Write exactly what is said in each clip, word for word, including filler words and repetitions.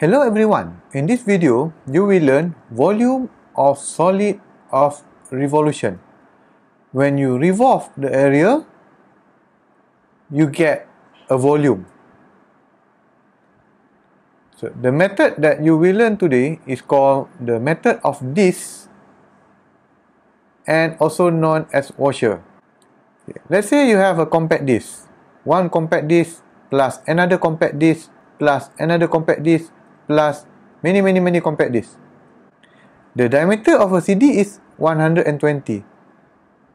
Hello everyone, in this video you will learn volume of solid of revolution. When you revolve the area, you get a volume. So the method that you will learn today is called the method of disk and also known as washer. Okay. Let's say you have a compact disk, one compact disk plus another compact disk plus another compact disk plus many many many compact discs. The diameter of a C D is one hundred twenty.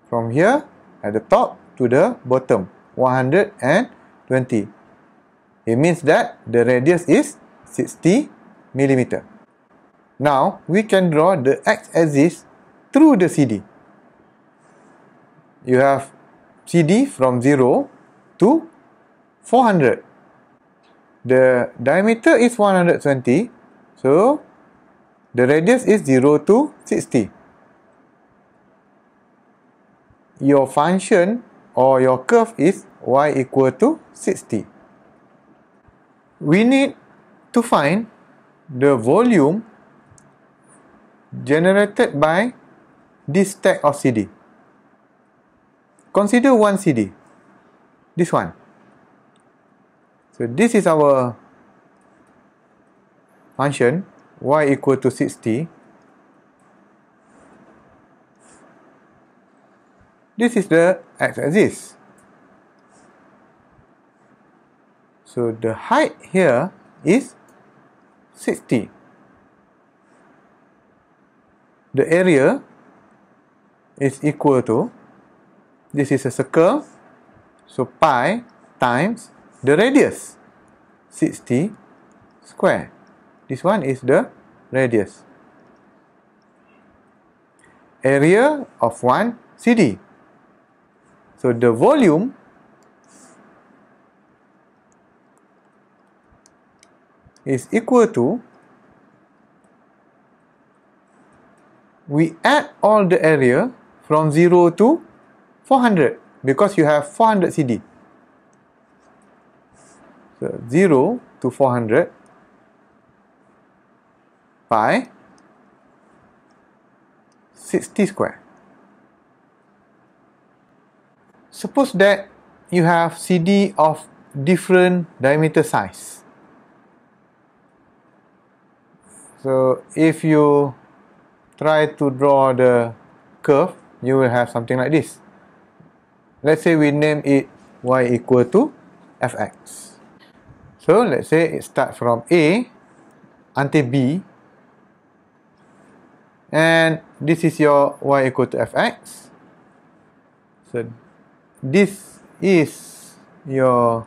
From here at the top to the bottom, one hundred twenty. It means that the radius is sixty millimeter. Now we can draw the x-axis through the C D. You have C D from zero to four hundred. The diameter is one hundred twenty, so the radius is zero to sixty. Your function or your curve is y equal to sixty. We need to find the volume generated by this stack of C D. Consider one C D, this one. So this is our function, y equal to sixty. This is the x-axis. So the height here is sixty. The area is equal to, this is a circle, so pi times the radius, sixty square. This one is the radius. Area of one C D. So the volume is equal to, we add all the area from zero to four hundred because you have four hundred C D. So zero to four hundred pi sixty square. Suppose that you have C D of different diameter size. So if you try to draw the curve, you will have something like this. Let's say we name it y equal to F X. So let's say it starts from A until B, and this is your y equal to F X. So this is your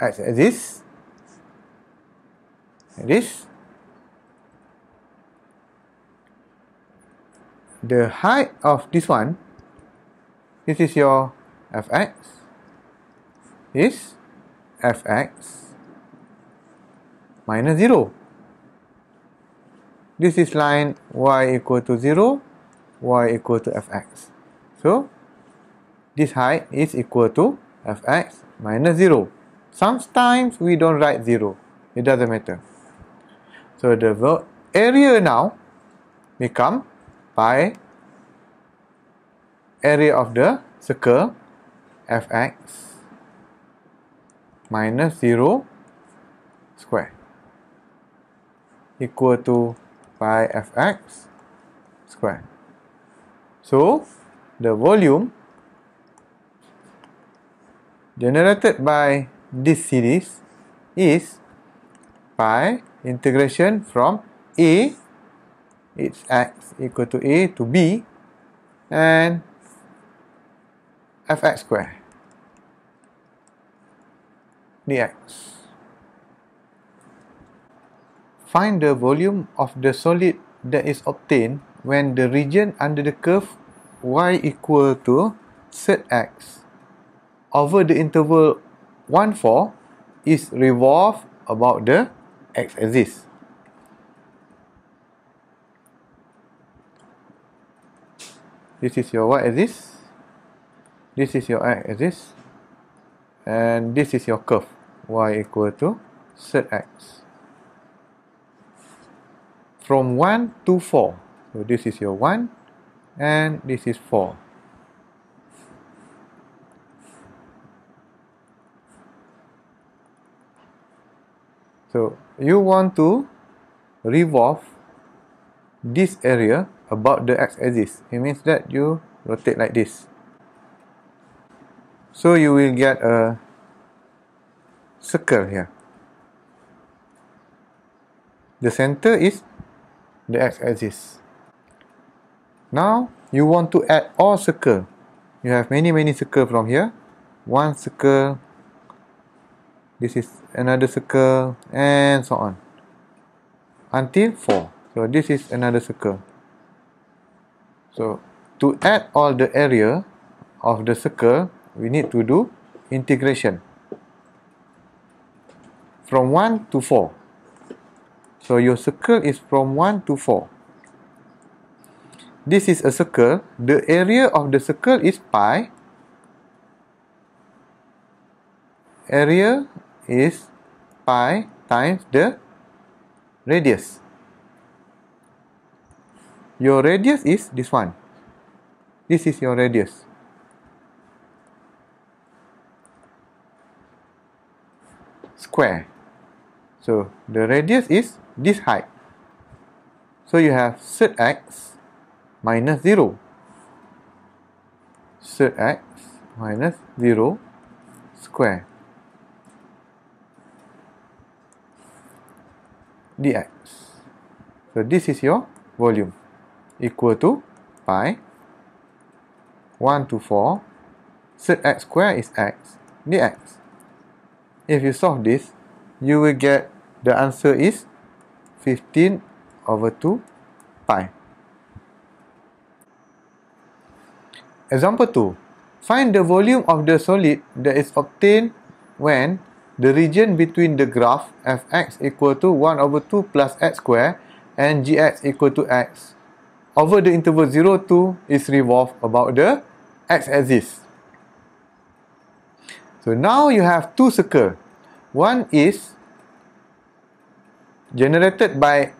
x-axis, and this, the height of this one, this is your F X, is F X minus zero. This is line y equal to zero, y equal to F X. So this height is equal to F X minus zero. Sometimes we don't write zero, it doesn't matter. So the area now become pi area of the circle, F X minus zero square, equal to pi F X square. So the volume generated by this series is pi integration from A, it's x equal to A to B, and F X square dx. Find the volume of the solid that is obtained when the region under the curve y equal to set x over the interval one, four is revolved about the x-axis. This is your y-axis, this is your x-axis, and this is your curve y equal to set x. from one to four. So this is your one and this is four. So you want to revolve this area about the x-axis. It means that you rotate like this. So you will get a circle here. The center is the x-axis. Now you want to add all circle. You have many many circle from here. One circle. This is another circle and so on until four. So this is another circle. So to add all the area of the circle, we need to do integration from one to four. So your circle is from one to four. This is a circle. The area of the circle is pi. Area is pi times the radius. Your radius is this one. This is your radius. Square. So the radius is this height. So you have set x minus zero. Set x minus zero square. Dx. So this is your volume equal to pi one to four set x square is x dx. If you solve this, you will get the answer is fifteen over two pi. Example two. Find the volume of the solid that is obtained when the region between the graph fx equal to one over two plus x square and gx equal to x over the interval zero, two is revolved about the x-axis. So now you have two circles. One is generated by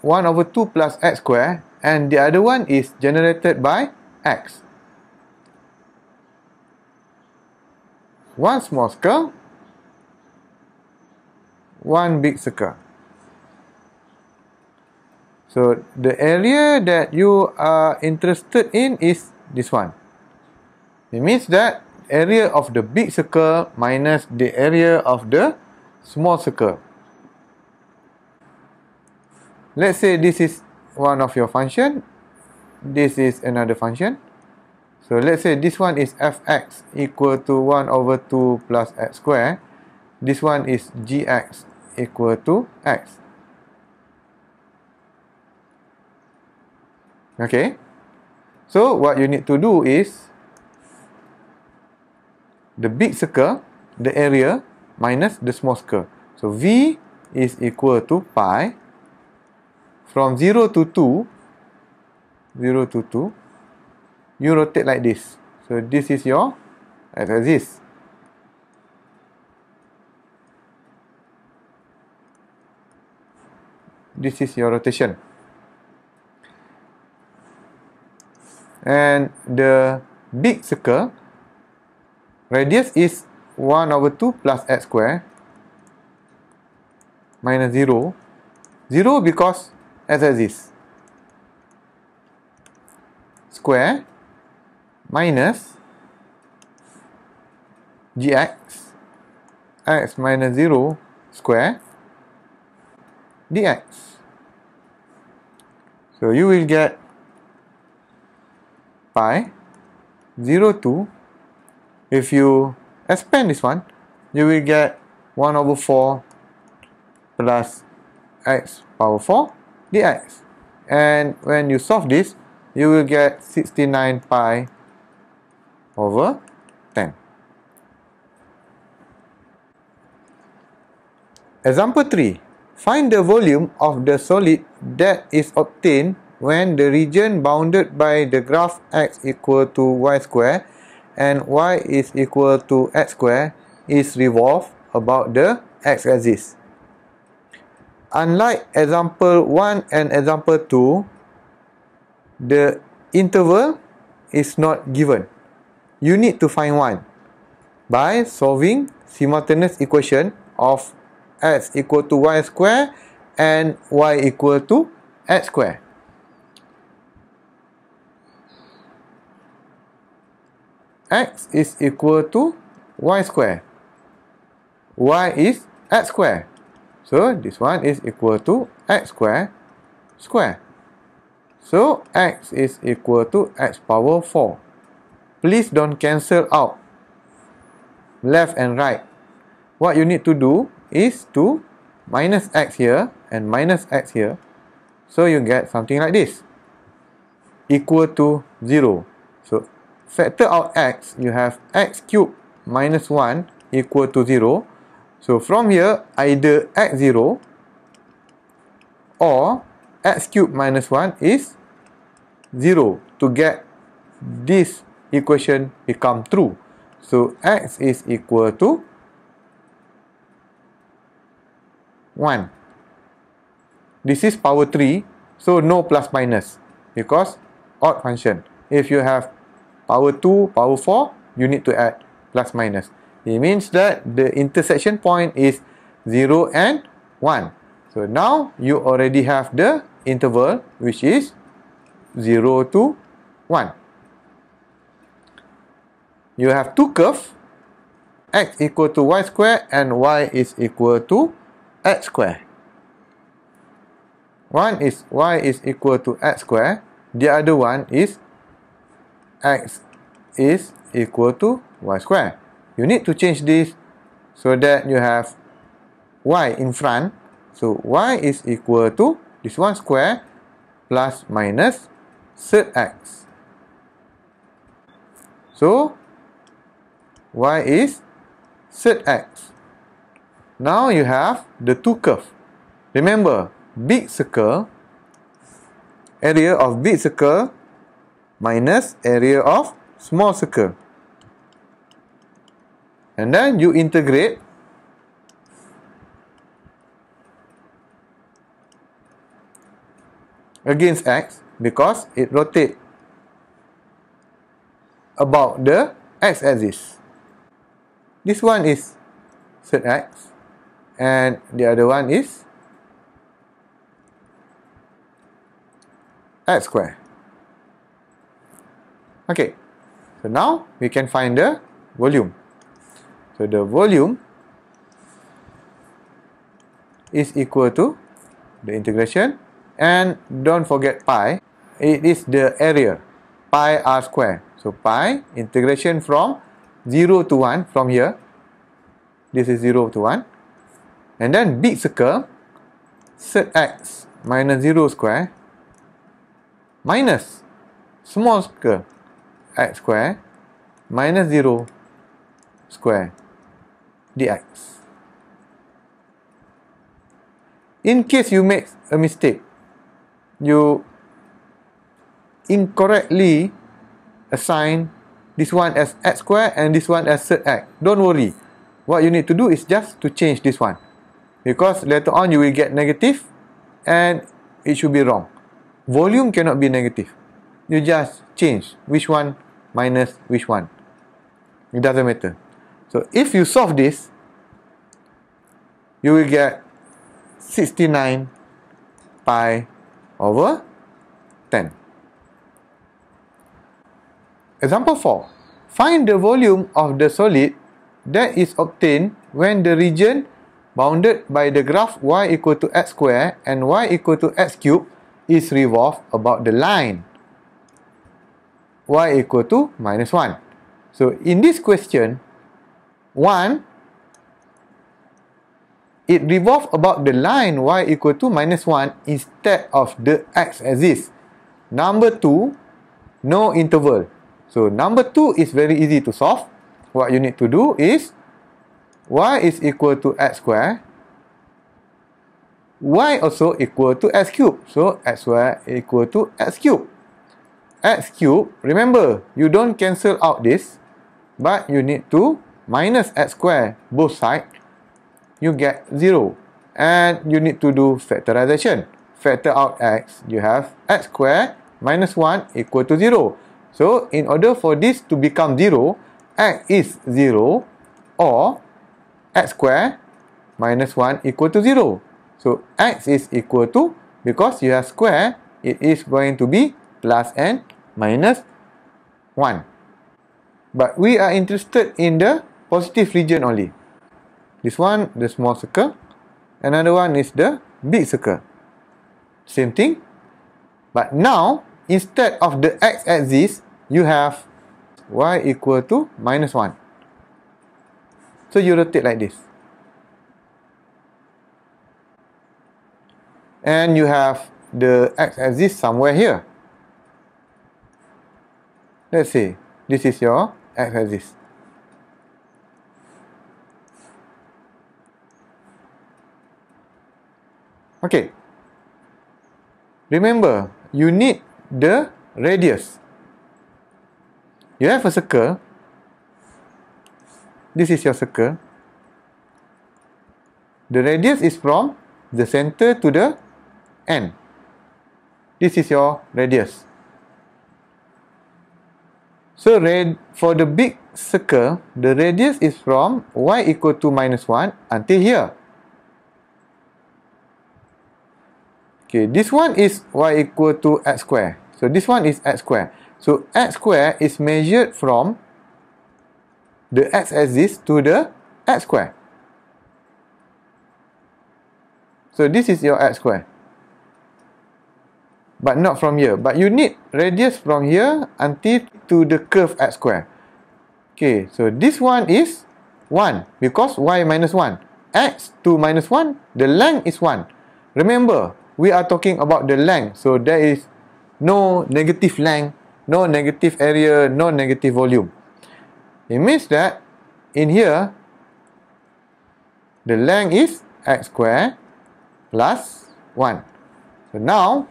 one over two plus x square and the other one is generated by x. One small circle, one big circle. So the area that you are interested in is this one. It means that area of the big circle minus the area of the small circle. Let's say this is one of your function. This is another function. So let's say this one is fx equal to one over two plus x square. This one is gx equal to x. Okay. So what you need to do is the big circle, the area, minus the small circle. So V is equal to pi from zero to two. zero to two. You rotate like this. So this is your x-axis. This is your rotation. And the big circle radius is one over two plus x square minus zero. zero because x-axis. Square minus gx x minus zero square dx. So you will get pi zero, two. If you expand this one, you will get one over four plus x power four dx. And when you solve this, you will get sixty-nine pi over ten. Example three. Find the volume of the solid that is obtained when the region bounded by the graph x equal to y square and y is equal to x square is revolved about the x-axis. unlike example one and example two, the interval is not given. You need to find one by solving simultaneous equation of x equal to y square and y equal to x square. X is equal to y square. Y is x square. So this one is equal to x square square. So x is equal to x power four. Please don't cancel out left and right. What you need to do is to minus x here and minus x here. So you get something like this. Equal to zero. So factor out x, you have x cubed minus one equal to zero. So from here, either x zero or x cubed minus one is zero to get this equation become true. So x is equal to one. This is power three, so no plus minus because odd function. If you have power two, power four, you need to add plus minus. It means that the intersection point is zero and one. So now you already have the interval which is zero to one. You have two curves, x equal to y square and y is equal to x square. One is y is equal to x square, the other one is x is equal to y square. You need to change this so that you have y in front. So y is equal to this one square plus minus third x. So y is third x. Now you have the two curves. Remember, big circle, area of big circle minus area of small circle. And then you integrate against x because it rotates about the x-axis. This one is third x and the other one is x square. Okay, so now we can find the volume. So the volume is equal to the integration, and don't forget pi, it is the area, pi r square. So pi integration from zero to one, from here, this is zero to one, and then big circle, third x minus zero square minus small circle, x square minus zero square dx. In case you make a mistake, you incorrectly assign this one as x square and this one as third x, don't worry. What you need to do is just to change this one, because later on you will get negative and it should be wrong. Volume cannot be negative. You just change which one minus which one, it doesn't matter. So if you solve this, you will get sixty-nine pi over ten. Example four. Find the volume of the solid that is obtained when the region bounded by the graph y equal to x square and y equal to x cube is revolved about the line y equal to minus one. So in this question, one, it revolves about the line y equal to minus one instead of the x-axis. Number two, no interval. So number two is very easy to solve. What you need to do is y is equal to x square, y also equal to x cube. So x square equal to x cube. X cube, remember, you don't cancel out this, but you need to minus x square both sides, you get zero. and you need to do factorization. Factor out x, you have x squared minus one equal to zero. So in order for this to become zero, x is zero or x squared minus one equal to zero. So x is equal to, because you have square, it is going to be plus and minus one. But we are interested in the positive region only. This one, the small circle. Another one is the big circle. Same thing. But now, instead of the x-axis, you have y equal to minus one. So you rotate like this. And you have the x-axis somewhere here. Let's say this is your x-axis. Okay. Remember, you need the radius. You have a circle. This is your circle. The radius is from the center to the end. This is your radius. So red, for the big circle, the radius is from y equal to minus one until here. Okay, this one is y equal to x square. So this one is x square. So x square is measured from the x-axis to the x square. So this is your x square. But not from here. But you need radius from here until to the curve x square. Okay, so this one is one because y minus one. X two minus one, the length is one. Remember, we are talking about the length. So there is no negative length, no negative area, no negative volume. It means that in here, the length is x square plus one. So now,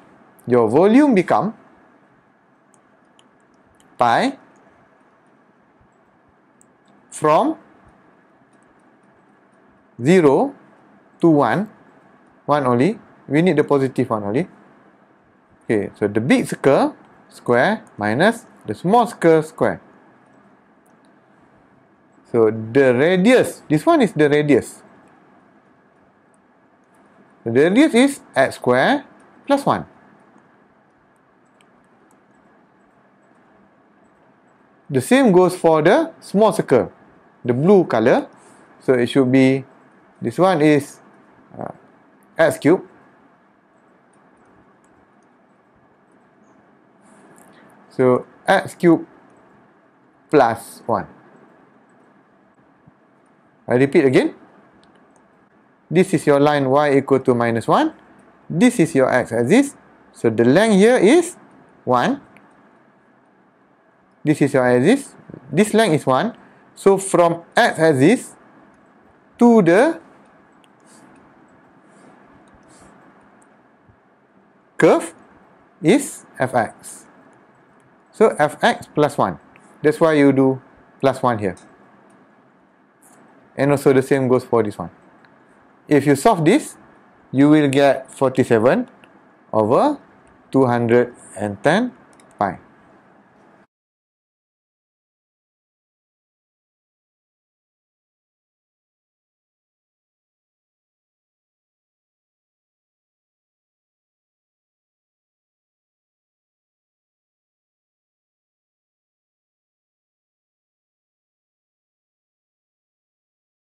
your volume become pi from zero to one, one only, we need the positive one only. Okay, so the big circle square minus the small circle square. So the radius, this one is the radius. The radius is x square plus one. The same goes for the small circle, the blue color. So it should be, this one is uh, x cube. So x cube plus one. I repeat again. This is your line y equal to minus one. This is your x-axis. So the length here is one. This is your axis, this length is one. So from x-axis to the curve is fx. So fx plus one. That's why you do plus one here. And also the same goes for this one. If you solve this, you will get forty-seven over two hundred ten